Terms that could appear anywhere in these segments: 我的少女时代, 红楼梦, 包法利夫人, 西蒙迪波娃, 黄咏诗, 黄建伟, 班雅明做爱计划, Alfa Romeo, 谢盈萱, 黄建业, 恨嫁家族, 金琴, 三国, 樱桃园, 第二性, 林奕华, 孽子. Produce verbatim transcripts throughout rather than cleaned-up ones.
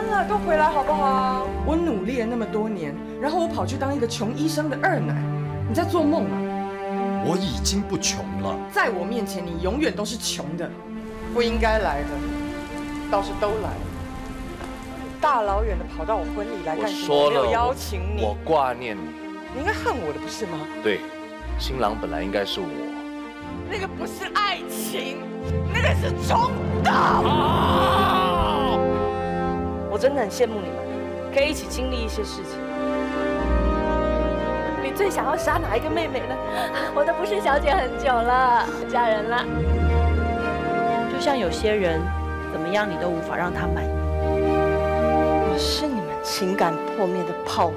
关了，都回来好不好？我努力了那么多年，然后我跑去当一个穷医生的二奶，你在做梦啊！我已经不穷了，在我面前你永远都是穷的，不应该来的倒是都来了。 大老远的跑到我婚礼来干什么？我没有邀请你，我挂念你。你应该恨我的不是吗？对，新郎本来应该是我。那个不是爱情，那个是冲动。啊、我真的很羡慕你们，可以一起经历一些事情。你最想要杀哪一个妹妹呢？我都不是小姐很久了，嫁人了。就像有些人，怎么样你都无法让他满意。 是你们情感破灭的炮灰。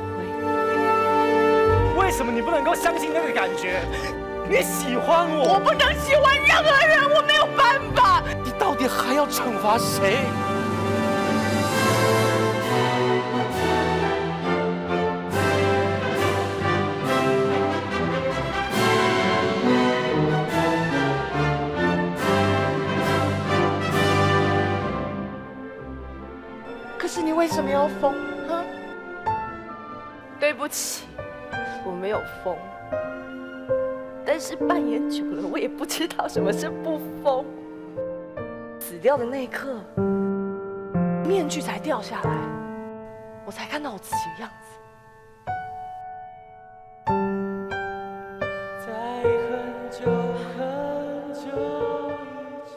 为什么你不能够相信那个感觉？你喜欢我，我不能喜欢任何人，我没有办法。你到底还要惩罚谁？是你为什么要疯？哼！对不起，我没有疯。但是扮演久了，我也不知道什么是不疯。死掉的那一刻，面具才掉下来，我才看到我自己的样子。在很久很久以前。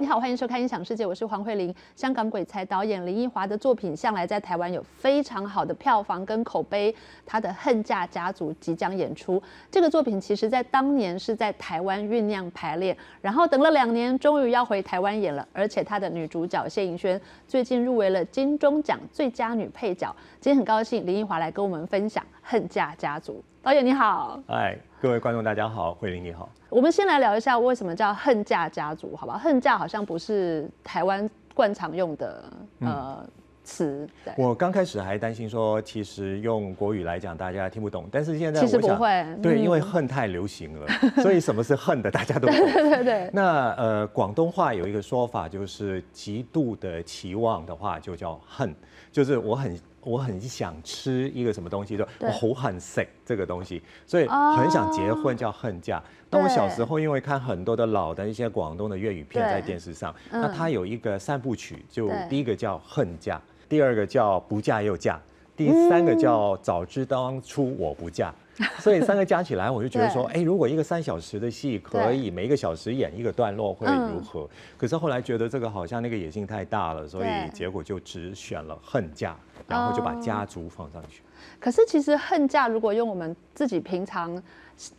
你好，欢迎收看《音响世界》，我是黄慧玲。香港鬼才导演林奕华的作品向来在台湾有非常好的票房跟口碑。他的《恨嫁家族》即将演出，这个作品其实在当年是在台湾酝酿排练，然后等了两年，终于要回台湾演了。而且他的女主角谢盈萱最近入围了金钟奖最佳女配角。今天很高兴林奕华来跟我们分享《恨嫁家族》。导演你好，哎。 各位观众，大家好，慧玲你好。我们先来聊一下为什么叫恨嫁家族，好不好？恨嫁好像不是台湾惯常用的呃词。嗯、我刚开始还担心说，其实用国语来讲大家听不懂，但是现在我想其实不会，对，嗯、因为恨太流行了，所以什么是恨的大家都懂。对对对。那呃，广东话有一个说法，就是极度的期望的话就叫恨，就是我很。 我很想吃一个什么东西，就我好恨食这个东西，所以很想结婚叫恨嫁。那我小时候因为看很多的老的一些广东的粤语片在电视上，那它有一个三部曲，就第一个叫恨嫁，第二个叫不嫁又嫁，第三个叫早知当初我不嫁。 所以三个加起来，我就觉得说，哎，如果一个三小时的戏可以每一个小时演一个段落，会如何？嗯、可是后来觉得这个好像那个野心太大了，所以结果就只选了恨嫁，然后就把家族放上去。嗯、可是其实恨嫁，如果用我们自己平常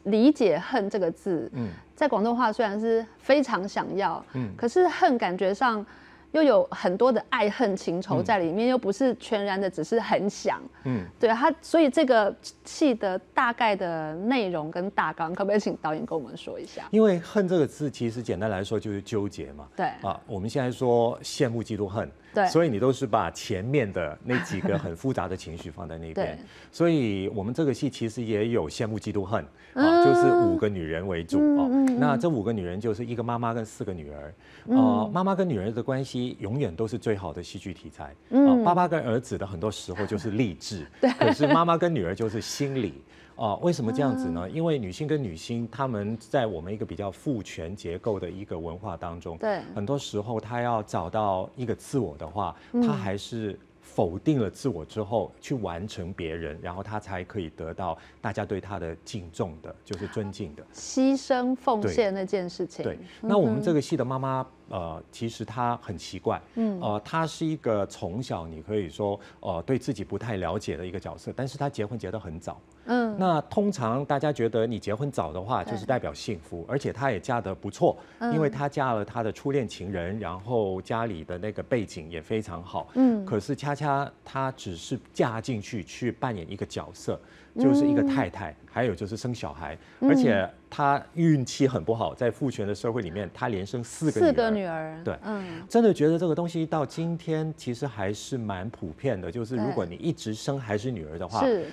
理解“恨”这个字，嗯、在广东话虽然是非常想要，嗯、可是“恨”感觉上。 又有很多的爱恨情仇在里面，嗯、又不是全然的只是很想，嗯，对他，所以这个戏的大概的内容跟大纲，可不可以请导演跟我们说一下？因为“恨”这个字，其实简单来说就是纠结嘛，对啊，我们现在说羡慕、嫉妒、恨，对，所以你都是把前面的那几个很复杂的情绪放在那边，所以我们这个戏其实也有羡慕、嫉妒、恨啊，就是五个女人为主哦、嗯啊，那这五个女人就是一个妈妈跟四个女儿，呃、啊，嗯、妈妈跟女儿的关系。 永远都是最好的戏剧题材。嗯、啊，爸爸跟儿子的很多时候就是励志，可是妈妈跟女儿就是心理。啊，为什么这样子呢？嗯、因为女性跟女性，她们在我们一个比较父权结构的一个文化当中，对，很多时候她要找到一个自我的话，她还是。 否定了自我之后，去完成别人，然后他才可以得到大家对他的敬重的，就是尊敬的。牺牲奉献那件事情。对，对嗯、那我们这个戏的妈妈，呃，其实她很奇怪，嗯，呃，她是一个从小你可以说，呃，对自己不太了解的一个角色，但是她结婚结得很早，嗯，那通常大家觉得你结婚早的话，就是代表幸福，而且她也嫁得不错，嗯、因为她嫁了她的初恋情人，然后家里的那个背景也非常好，嗯，可是恰恰。 她她只是嫁进去去扮演一个角色，就是一个太太，还有就是生小孩，而且她运气很不好，在父权的社会里面，她连生四个女儿。四个女儿，对，嗯，真的觉得这个东西到今天其实还是蛮普遍的，就是如果你一直生还是女儿的话，是。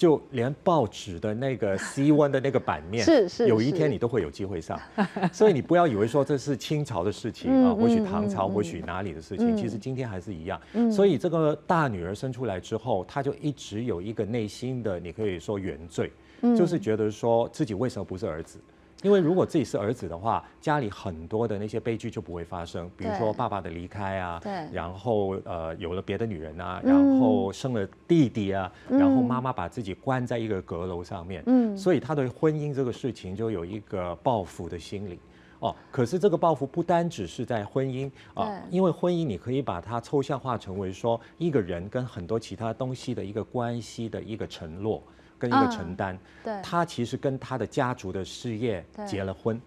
就连报纸的那个 C 一 的那个版面，是是，有一天你都会有机会上。所以你不要以为说这是清朝的事情啊，或许唐朝，或许哪里的事情，其实今天还是一样。所以这个大女儿生出来之后，她就一直有一个内心的，你可以说原罪，就是觉得说自己为什么不是儿子。 因为如果自己是儿子的话，家里很多的那些悲剧就不会发生，比如说爸爸的离开啊，然后呃有了别的女人啊，然后生了弟弟啊，嗯、然后妈妈把自己关在一个阁楼上面，嗯，所以他对婚姻这个事情就有一个报复的心理。 哦，可是这个报复不单只是在婚姻啊，因为婚姻你可以把它抽象化成为说一个人跟很多其他东西的一个关系的一个承诺跟一个承担。嗯、对，他其实跟他的家族的事业结了婚，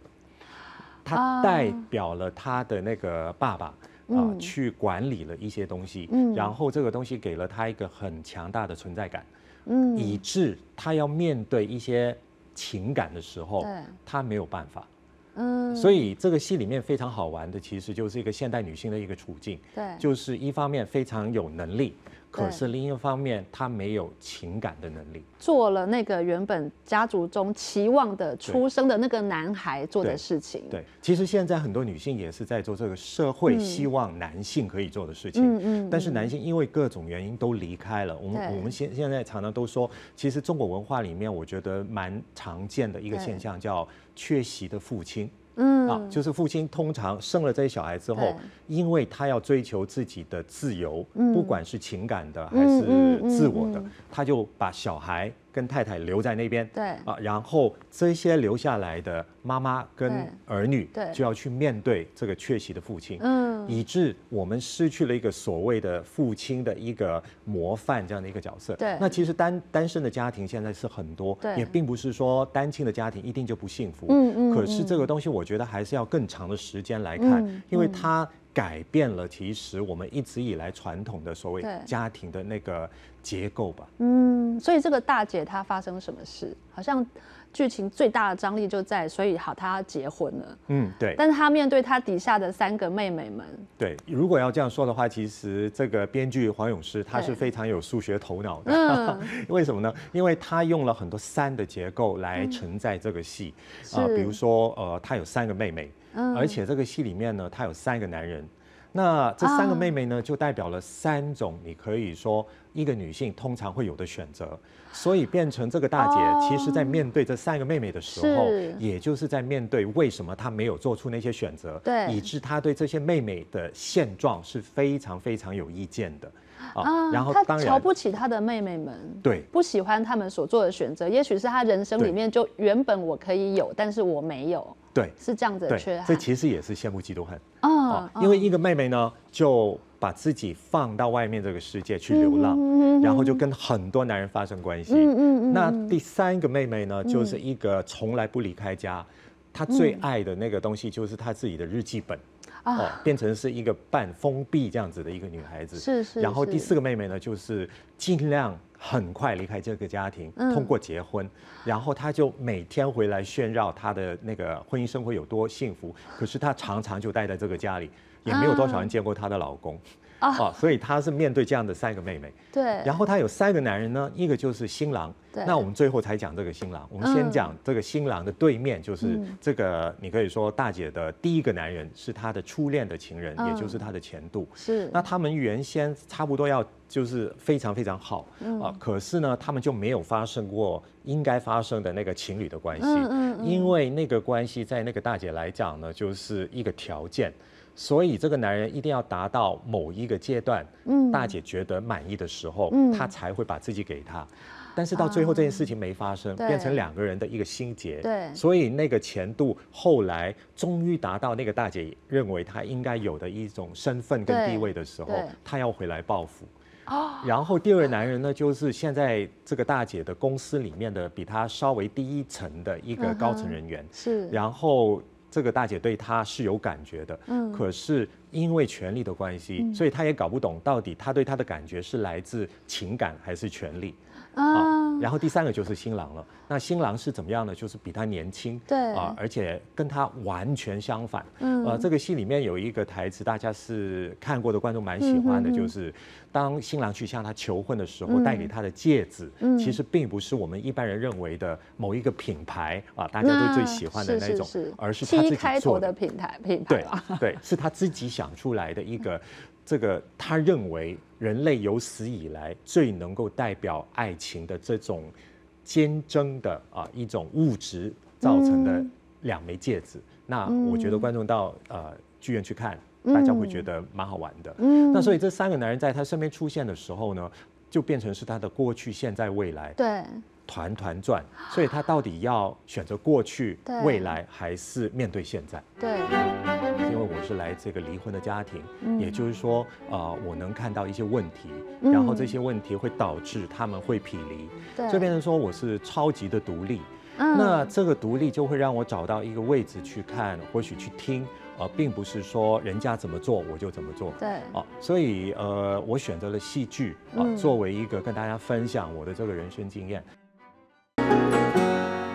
他代表了他的那个爸爸。嗯 啊，嗯、去管理了一些东西，嗯、然后这个东西给了他一个很强大的存在感，嗯、以致他要面对一些情感的时候，他没有办法。 嗯，所以这个戏里面非常好玩的，其实就是一个现代女性的一个处境。对，就是一方面非常有能力，可是另一方面她没有情感的能力，做了那个原本家族中期望的出生的那个男孩做的事情。对，对，其实现在很多女性也是在做这个社会希望男性可以做的事情。嗯嗯。但是男性因为各种原因都离开了。我们我们现现在常常都说，其实中国文化里面我觉得蛮常见的一个现象叫缺席的父亲。 嗯啊，就是父亲通常生了这些小孩之后，因为他要追求自己的自由，嗯、不管是情感的还是自我的，嗯嗯嗯嗯、他就把小孩跟太太留在那边。对啊，然后这些留下来的妈妈跟儿女就要去面对这个缺席的父亲，嗯，以致我们失去了一个所谓的父亲的一个模范这样的一个角色。对，那其实单单身的家庭现在是很多，也并不是说单亲的家庭一定就不幸福。嗯嗯，可是这个东西我。 我觉得还是要更长的时间来看，嗯、因为它改变了其实我们一直以来传统的所谓家庭的那个结构吧。嗯，所以这个大姐她发生什么事？好像剧情最大的张力就在，所以好，她结婚了。嗯，对。但是她面对她底下的三个妹妹们，对，如果要这样说的话，其实这个编剧黄咏诗她是非常有数学头脑的。嗯、为什么呢？因为她用了很多三的结构来承载这个戏啊、嗯呃，比如说呃，她有三个妹妹。 而且这个戏里面呢，她有三个男人，那这三个妹妹呢，就代表了三种，你可以说一个女性通常会有的选择，所以变成这个大姐，其实在面对这三个妹妹的时候，也就是在面对为什么她没有做出那些选择，对，以致她对这些妹妹的现状是非常非常有意见的。 啊，然后他瞧不起他的妹妹们，对，不喜欢他们所做的选择，也许是他人生里面就原本我可以有，但是我没有，对，是这样子的缺憾。这其实也是羡慕嫉妒恨啊，因为一个妹妹呢，就把自己放到外面这个世界去流浪，然后就跟很多男人发生关系。那第三个妹妹呢，就是一个从来不离开家，她最爱的那个东西就是她自己的日记本。 哦，变成是一个半封闭这样子的一个女孩子，是是。然后第四个妹妹呢，就是尽量很快离开这个家庭，通过结婚，然后她就每天回来炫耀她的那个婚姻生活有多幸福。可是她常常就待在这个家里，也没有多少人见过她的老公啊，所以她是面对这样的三个妹妹。对。然后她有三个男人呢，一个就是新郎。对。那我们最后才讲这个新郎，我们先讲这个新郎的对面就是这个，你可以说大姐的第一个男人是她的。 初恋的情人，也就是他的前度，嗯、是那他们原先差不多要就是非常非常好、嗯、啊，可是呢，他们就没有发生过应该发生的那个情侣的关系，嗯嗯嗯、因为那个关系在那个大姐来讲呢，就是一个条件，所以这个男人一定要达到某一个阶段，嗯、大姐觉得满意的时候，嗯、他才会把自己给他。 但是到最后这件事情没发生，嗯、变成两个人的一个心结。对，所以那个前度后来终于达到那个大姐认为她应该有的一种身份跟地位的时候，她要回来报复。 然后第二个男人呢，就是现在这个大姐的公司里面的比她稍微低一层的一个高层人员。嗯、是，然后。 这个大姐对他是有感觉的，嗯，可是因为权力的关系，嗯、所以她也搞不懂到底她对他的感觉是来自情感还是权力，啊。然后第三个就是新郎了。那新郎是怎么样呢？就是比他年轻，对啊，而且跟他完全相反。嗯，呃，这个戏里面有一个台词，大家是看过的观众蛮喜欢的，就是当新郎去向她求婚的时候，带给她的戒指，其实并不是我们一般人认为的某一个品牌啊，大家都最喜欢的那种，而是他自己做的品牌品牌。对对，是他自己想出来的一个。 这个他认为人类有史以来最能够代表爱情的这种坚贞的啊一种物质造成的两枚戒指，那我觉得观众到呃剧院去看，大家会觉得蛮好玩的。那所以这三个男人在他身边出现的时候呢，就变成是他的过去、现在、未来。对。 团团转，所以他到底要选择过去、未来，还是面对现在？对，因为我是来这个离婚的家庭，嗯、也就是说，呃，我能看到一些问题，嗯、然后这些问题会导致他们会匹离，所以变成说我是超级的独立。嗯、那这个独立就会让我找到一个位置去看，或许去听。 呃，并不是说人家怎么做我就怎么做，对，哦，所以呃，我选择了戏剧啊，呃嗯、作为一个跟大家分享我的这个人生经验。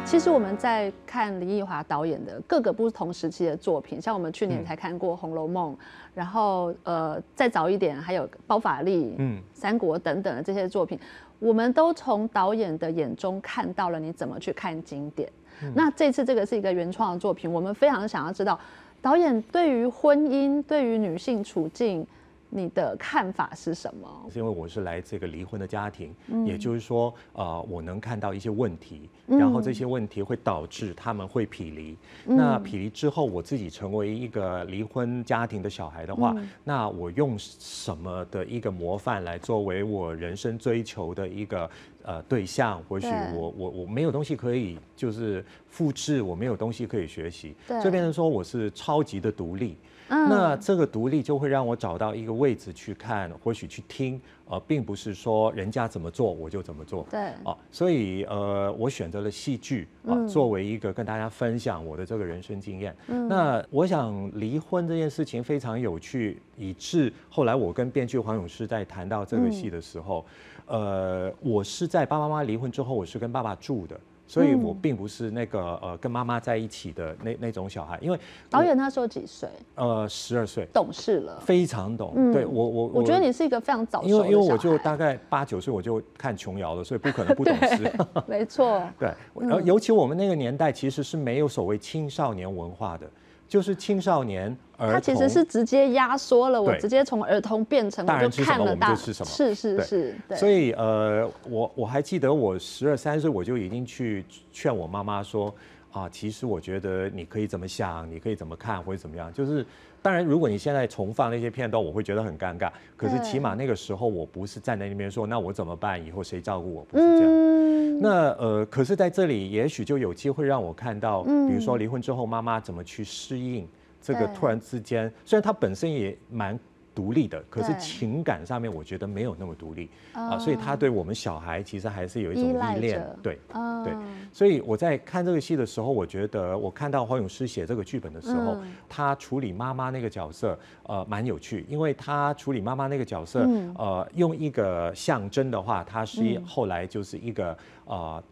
其实我们在看林奕华导演的各个不同时期的作品，像我们去年才看过《红楼梦》，嗯、然后呃，再早一点还有《包法利》、嗯，《三国》等等的这些作品，我们都从导演的眼中看到了你怎么去看经典。嗯、那这次这个是一个原创的作品，我们非常想要知道。 导演对于婚姻、对于女性处境，你的看法是什么？是因为我是来这个离婚的家庭，嗯、也就是说，呃，我能看到一些问题，嗯、然后这些问题会导致他们会匹离。嗯、那匹离之后，我自己成为一个离婚家庭的小孩的话，嗯、那我用什么的一个模范来作为我人生追求的一个？ 呃，对象或许我我我没有东西可以就是复制，我没有东西可以学习，就变成说我是超级的独立。嗯、那这个独立就会让我找到一个位置去看，或许去听，呃，并不是说人家怎么做我就怎么做。对，哦、啊，所以呃，我选择了戏剧啊，嗯、作为一个跟大家分享我的这个人生经验。嗯、那我想离婚这件事情非常有趣，以致后来我跟编剧黄永诗在谈到这个戏的时候，嗯、呃，我是在。 在爸爸妈妈离婚之后，我是跟爸爸住的，所以我并不是那个呃跟妈妈在一起的那那种小孩。因为导演那时候几岁？呃，十二岁，懂事了，非常懂。嗯、对我我我觉得你是一个非常早熟的小孩，因为因为我就大概八九岁我就看琼瑶了，所以不可能不懂事。没错，对，呃，尤其我们那个年代其实是没有所谓青少年文化的。 就是青少年儿童，他其实是直接压缩了，我直接从儿童变成我就看了大人吃什么，是是是，所以呃，我我还记得我十二三岁我就已经去劝我妈妈说啊，其实我觉得你可以怎么想，你可以怎么看或者怎么样，就是。 当然，如果你现在重放那些片段，我会觉得很尴尬。可是起码那个时候，我不是站在那边说“那我怎么办？以后谁照顾我？”不是这样。嗯、那呃，可是在这里，也许就有机会让我看到，比如说离婚之后，妈妈怎么去适应这个突然之间。虽然她本身也蛮独立的，可是情感上面我觉得没有那么独立啊、呃，所以她对我们小孩其实还是有一种依恋。对，嗯、对。所以我在看这个戏的时候，我觉得我看到黄永诗写这个剧本的时候，嗯、他处理妈妈。 那个角色呃蛮有趣，因为他处理妈妈那个角色，嗯、呃，用一个象征的话，她是后来就是一个呃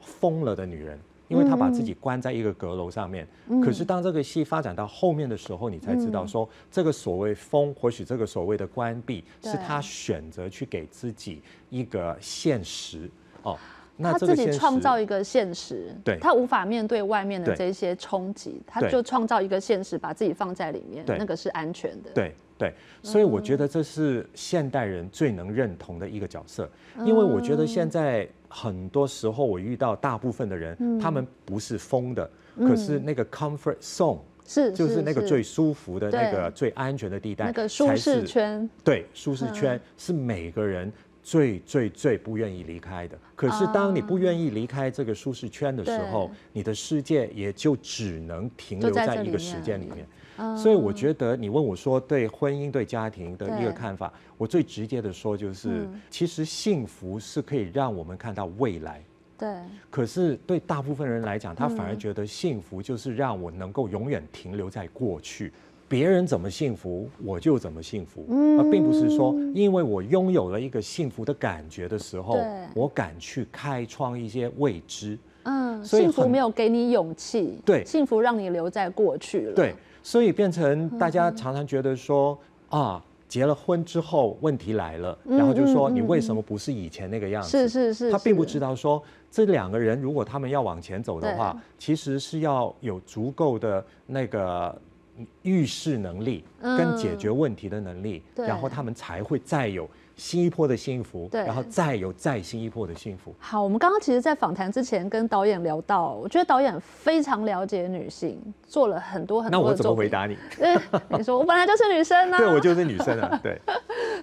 疯了的女人，因为她把自己关在一个阁楼上面。嗯、可是当这个戏发展到后面的时候，你才知道说，嗯、这个所谓疯，或许这个所谓的关闭，是她选择去给自己一个现实哦。 他自己创造一个现实，对，他无法面对外面的这些冲击，他就创造一个现实，把自己放在里面，那个是安全的。对对，所以我觉得这是现代人最能认同的一个角色，因为我觉得现在很多时候我遇到大部分的人，嗯、他们不是疯的，嗯、可是那个 comfort zone。 是，就是那个最舒服的、那个最安全的地带，那个舒适圈。对，舒适圈是每个人最最最不愿意离开的。可是，当你不愿意离开这个舒适圈的时候，你的世界也就只能停留在一个时间里面。所以，我觉得你问我说对婚姻、对家庭的一个看法，我最直接的说就是，其实幸福是可以让我们看到未来。 对，可是对大部分人来讲，他反而觉得幸福就是让我能够永远停留在过去。别人怎么幸福，我就怎么幸福。嗯，而并不是说，因为我拥有了一个幸福的感觉的时候，我敢去开创一些未知。嗯，幸福没有给你勇气，对，幸福让你留在过去了。对，所以变成大家常常觉得说、嗯、啊。 结了婚之后，问题来了，然后就说你为什么不是以前那个样子？是是是，他并不知道说这两个人如果他们要往前走的话，其实是要有足够的那个预示能力跟解决问题的能力，然后他们才会再有。 新一波的幸福，对，然后再有再新一波的幸福。好，我们刚刚其实，在访谈之前跟导演聊到，我觉得导演非常了解女性，做了很多很多。那我怎么回答你？对，你说我本来就是女生啊。对，我就是女生啊。对，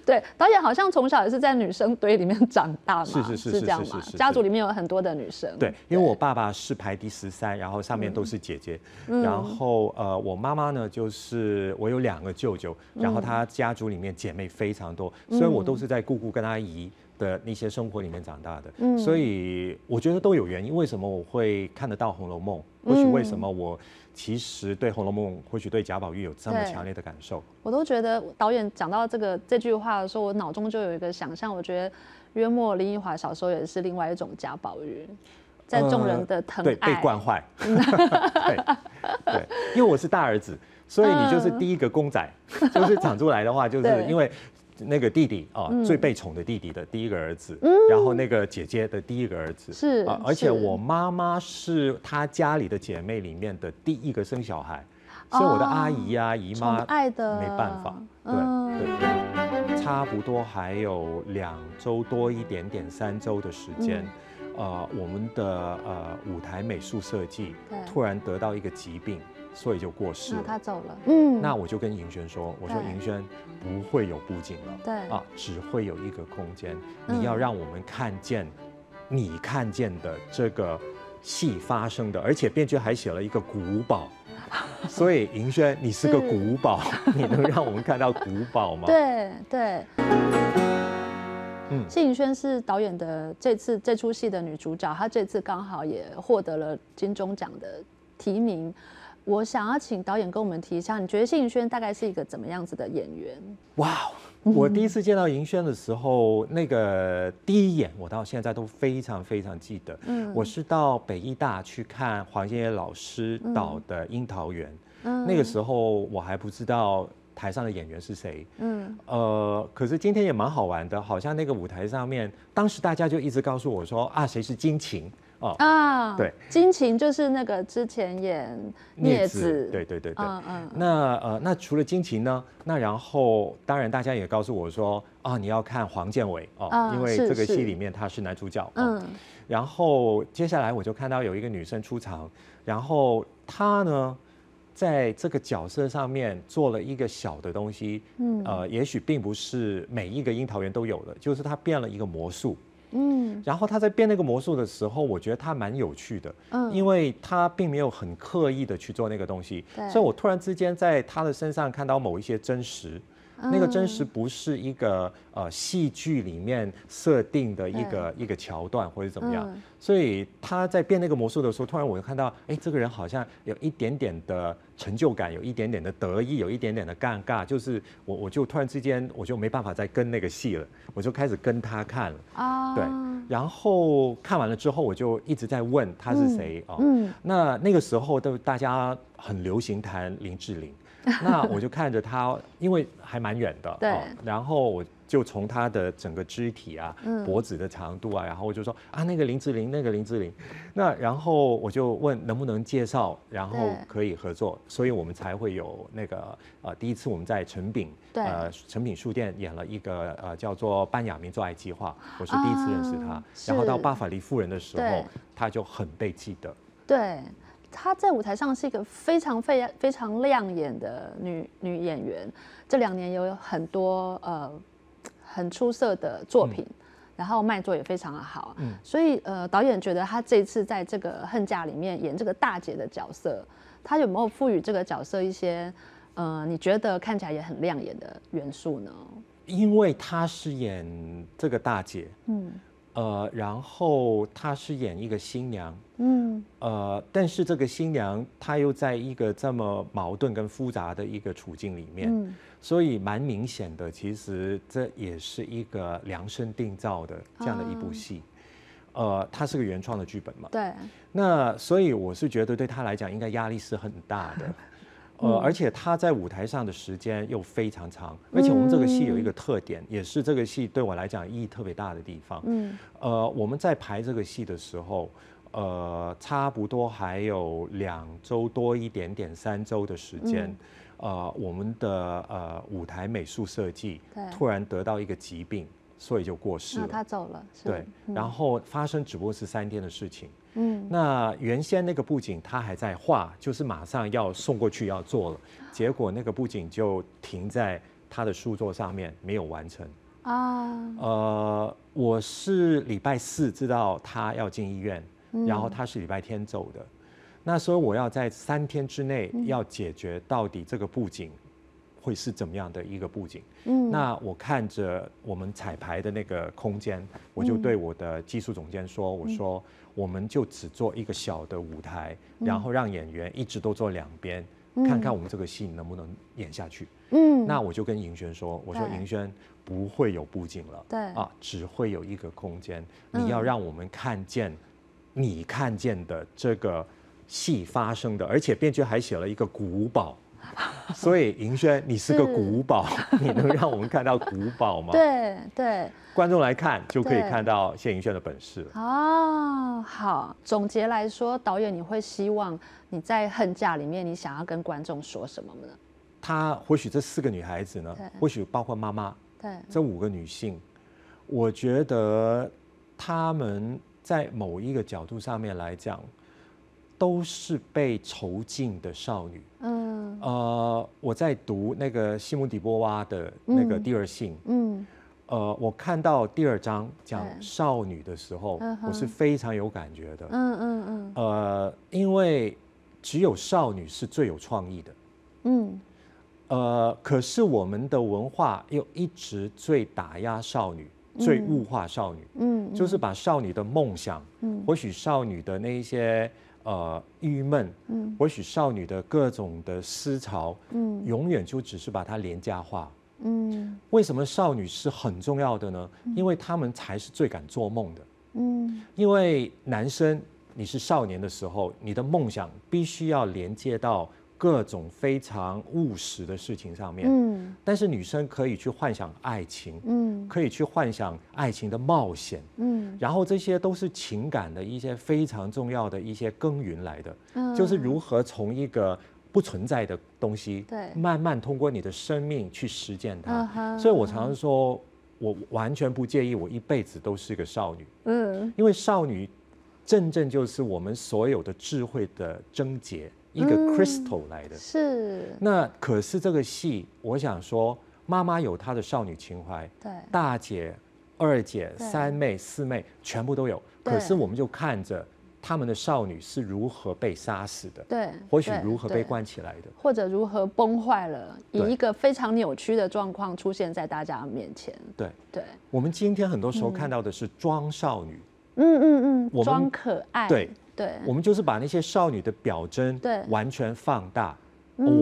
对，导演好像从小也是在女生堆里面长大嘛，是是是是这样嘛。家族里面有很多的女生。对，因为我爸爸是排第十三，然后上面都是姐姐，然后呃，我妈妈呢，就是我有两个舅舅，然后她家族里面姐妹非常多，所以我都是。 在姑姑跟阿姨的那些生活里面长大的，嗯、所以我觉得都有原因。为什么我会看得到《红楼梦》？或许为什么我其实对《红楼梦》，或许对贾宝玉有这么强烈的感受？我都觉得导演讲到这个这句话的时候，我脑中就有一个想象，我觉得约莫林奕华小时候也是另外一种贾宝玉。 在众人的疼爱、呃、对被惯坏对，对，因为我是大儿子，所以你就是第一个公仔，嗯、就是长出来的话，就是因为那个弟弟啊，嗯、最被宠的弟弟的第一个儿子，嗯、然后那个姐姐的第一个儿子是、啊，而且我妈妈是她家里的姐妹里面的第一个生小孩，所以我的阿姨啊、姨妈爱的没办法，对、嗯、对。对 差不多还有两周多一点点，三周的时间，嗯、呃，我们的呃舞台美术设计突然得到一个疾病，所以就过世了。他走了，嗯，那我就跟盈萱说，我说盈萱不会有布景了，对啊，只会有一个空间，你要让我们看见你看见的这个戏发生的，而且编剧还写了一个古堡。 所以，盈萱，你是个古堡，你能让我们看到古堡吗？对对。嗯，谢盈萱是导演的这次这出戏的女主角，她这次刚好也获得了金钟奖的提名。我想要请导演跟我们提一下，你觉得谢盈萱大概是一个怎么样子的演员？哇，我第一次见到盈萱的时候，那个第一眼我到现在都非常非常记得。嗯，我是到北艺大去看黄建业老师导的《樱桃园》，嗯，那个时候我还不知道台上的演员是谁。嗯，呃，可是今天也蛮好玩的，好像那个舞台上面，当时大家就一直告诉我说啊，谁是金琴。 哦啊，对，金琴就是那个之前演孽子，对对对对，嗯嗯。那呃，那除了金琴呢？那然后当然大家也告诉我说啊，你要看黄建伟哦，啊、因为这个戏里面他是男主角。嗯、哦。然后接下来我就看到有一个女生出场，然后她呢，在这个角色上面做了一个小的东西，嗯，呃，也许并不是每一个樱桃园都有的，就是她变了一个魔术。 嗯，然后他在变那个魔术的时候，我觉得他蛮有趣的，嗯，因为他并没有很刻意的去做那个东西，所以我突然之间在他的身上看到某一些真实，嗯、那个真实不是一个呃戏剧里面设定的一个一个桥段或者怎么样，嗯、所以他在变那个魔术的时候，突然我就看到，哎，这个人好像有一点点的成就感，有一点点的得意，有一点点的尴尬，就是我我就突然之间我就没办法再跟那个戏了，我就开始跟他看了啊。 对，然后看完了之后，我就一直在问他是谁啊、嗯嗯哦？那那个时候都大家很流行谈林志玲，那我就看着他，因为还蛮远的，对、哦。然后我就从他的整个肢体啊、嗯、脖子的长度啊，然后我就说啊，那个林志玲，那个林志玲。那然后我就问能不能介绍，然后可以合作，所以我们才会有那个呃，第一次我们在诚品。 呃，诚品书店演了一个呃叫做《班雅明做爱计划》，我是第一次认识他。啊、然后到《巴法利夫人》的时候，他就很被记得。对，她在舞台上是一个非常非非常亮眼的女女演员，这两年有很多呃很出色的作品，嗯、然后卖座也非常的好。嗯、所以呃，导演觉得她这次在这个《恨嫁》里面演这个大姐的角色，她有没有赋予这个角色一些？ 呃，你觉得看起来也很亮眼的元素呢？因为她是演这个大姐，嗯，呃，然后她是演一个新娘，嗯，呃，但是这个新娘她又在一个这么矛盾跟复杂的一个处境里面，嗯、所以蛮明显的，其实这也是一个量身定造的这样的一部戏。啊 呃，它是个原创的剧本嘛？对。那所以我是觉得对他来讲，应该压力是很大的，呃，嗯、而且他在舞台上的时间又非常长，而且我们这个戏有一个特点，嗯、也是这个戏对我来讲意义特别大的地方。嗯。呃，我们在排这个戏的时候，呃，差不多还有两周多一点点，三周的时间。嗯 呃，我们的呃舞台美术设计突然得到一个疾病。 所以就过世了，他走了，对，嗯、然后发生只不过是三天的事情。嗯，那原先那个布景他还在画，就是马上要送过去要做了，结果那个布景就停在他的书桌上面，没有完成。啊，呃，我是礼拜四知道他要进医院，嗯、然后他是礼拜天走的，那所以我要在三天之内要解决到底这个布景。 会是怎么样的一个布景？嗯，那我看着我们彩排的那个空间，我就对我的技术总监说：“嗯、我说，我们就只做一个小的舞台，嗯、然后让演员一直都坐两边，嗯、看看我们这个戏能不能演下去。”嗯，那我就跟盈萱说：“我说，盈萱不会有布景了，对啊，只会有一个空间。嗯、你要让我们看见你看见的这个戏发生的，而且编剧还写了一个古堡。” 所以，盈萱，你是个古堡，你能让我们看到古堡吗？对对，观众来看就可以看到谢盈萱的本事了。哦，好，总结来说，导演，你会希望你在《恨嫁》里面，你想要跟观众说什么呢？她或许这四个女孩子呢，或许包括妈妈，对，这五个女性，我觉得她们在某一个角度上面来讲，都是被囚禁的少女。嗯。 呃，我在读那个西蒙迪波娃的那个《第二性》，嗯，呃，我看到第二章讲少女的时候，我是非常有感觉的，嗯嗯嗯，呃，因为只有少女是最有创意的，嗯，呃，可是我们的文化又一直最打压少女，最物化少女，嗯，就是把少女的梦想，嗯，或许少女的那一些。 呃，郁闷，嗯，或许少女的各种的思潮，嗯，永远就只是把它廉价化，嗯，为什么少女是很重要的呢？因为他们才是最敢做梦的，嗯，因为男生你是少年的时候，你的梦想必须要连接到各种非常务实的事情上面，嗯，但是女生可以去幻想爱情，嗯，可以去幻想爱情的冒险，嗯。 然后这些都是情感的一些非常重要的一些耕耘来的，嗯、就是如何从一个不存在的东西，对，慢慢通过你的生命去实践它。嗯、所以我常常说，嗯、我完全不介意我一辈子都是个少女，嗯，因为少女真正就是我们所有的智慧的症结，一个 crystal 来的。嗯、是。那可是这个戏，我想说，妈妈有她的少女情怀，对，大姐。 二姐、三妹、四妹全部都有，可是我们就看着他们的少女是如何被杀死的，对，或许如何被关起来的，或者如何崩坏了，以一个非常扭曲的状况出现在大家面前。对对，我们今天很多时候看到的是装少女，嗯嗯嗯，我们装可爱，对对，我们就是把那些少女的表征对完全放大。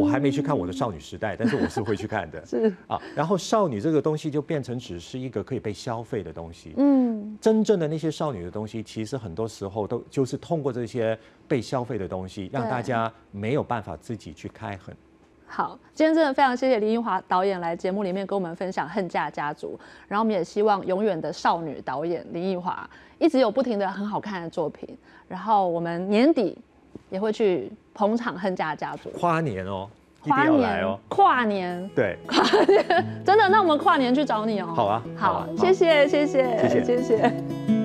我还没去看我的少女时代，但是我是会去看的。是啊，然后少女这个东西就变成只是一个可以被消费的东西。嗯，真正的那些少女的东西，其实很多时候都就是通过这些被消费的东西，让大家没有办法自己去开墾。 好，今天真的非常谢谢林奕华导演来节目里面跟我们分享《恨嫁家族》，然后我们也希望永远的少女导演林奕华一直有不停的很好看的作品，然后我们年底。 也会去捧场《恨嫁家族》，跨年哦，跨年哦，跨年，对，跨年，真的，那我们跨年去找你哦。好啊，好，谢谢，谢谢，谢谢，谢谢。